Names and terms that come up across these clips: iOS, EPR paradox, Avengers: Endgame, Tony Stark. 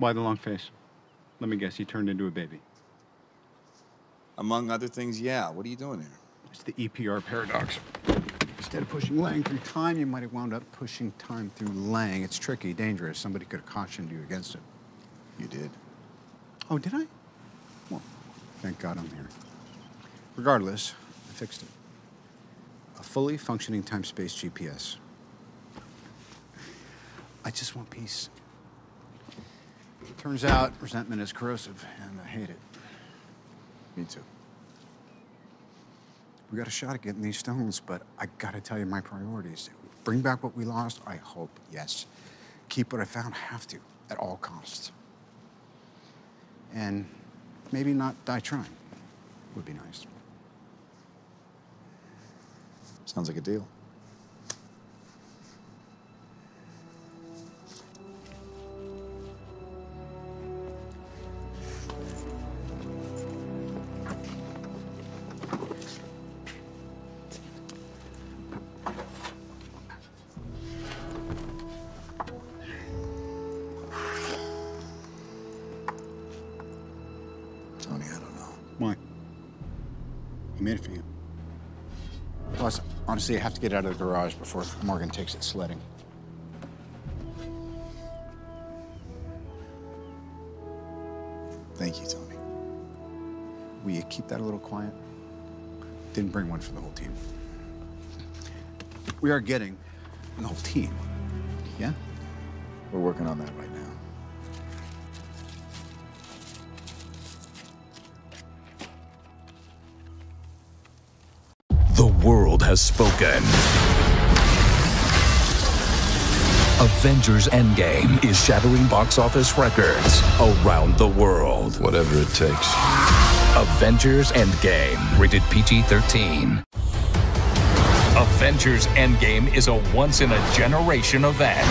Why the long face? Let me guess, he turned into a baby. Among other things, yeah. What are you doing here? It's the EPR paradox. Instead of pushing Lang through time, you might have wound up pushing time through Lang. It's tricky, dangerous. Somebody could have cautioned you against it. You did. Oh, did I? Well, thank God I'm here. Regardless, I fixed it. A fully functioning time-space GPS. I just want peace. Turns out resentment is corrosive, and I hate it. Me too. We got a shot at getting these stones, but I gotta tell you my priorities. Bring back what we lost, I hope, yes. Keep what I found, have to, at all costs. And maybe not die trying, would be nice. Sounds like a deal. Tony, I don't know. Why? I made it for you. Plus, honestly, I have to get out of the garage before Morgan takes it sledding. Thank you, Tony. Will you keep that a little quiet? Didn't bring one for the whole team. We are getting the whole team, yeah? We're working on that right now. The world has spoken. Avengers: Endgame is shattering box office records around the world. Whatever it takes. Avengers: Endgame, rated PG-13. Avengers: Endgame is a once-in-a-generation event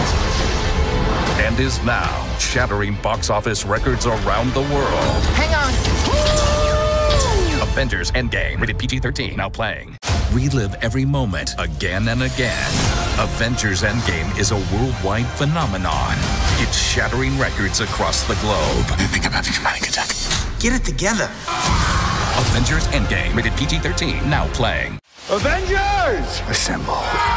and is now shattering box office records around the world. Hang on. Woo! Avengers: Endgame, rated PG-13, now playing. Relive every moment again and again. Avengers: Endgame is a worldwide phenomenon. It's shattering records across the globe. Think about this panic attack. Get it together. Avengers: Endgame, rated PG-13, now playing. Avengers! Assemble.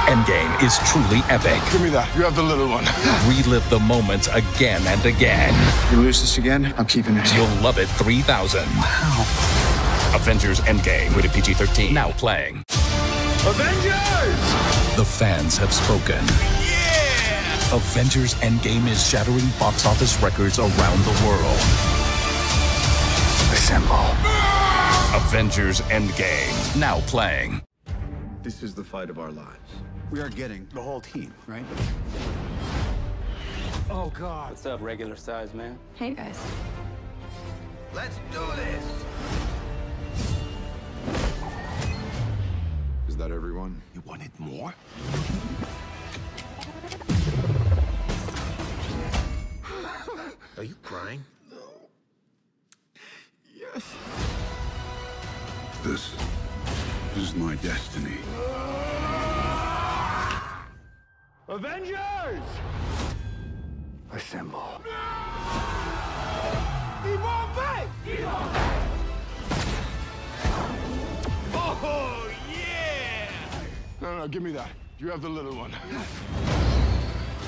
Endgame is truly epic. Give me that. You have the little one. Relive the moments again and again. You lose this again, I'm keeping it. You'll love it 3,000. Wow. Avengers: Endgame, rated PG-13, now playing. Avengers! The fans have spoken. Yeah! Avengers: Endgame is shattering box office records around the world. Assemble. Avengers: Endgame, now playing. This is the fight of our lives. We are getting the whole team, right? Oh, God. What's up, regular size man? Hey, guys. Let's do this! Is that everyone? You wanted more? Are you crying? No. Yes. This is my destiny. Avengers! Assemble. Evolve! Oh, yeah! No, give me that. You have the little one.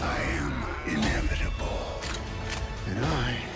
I am inevitable. And I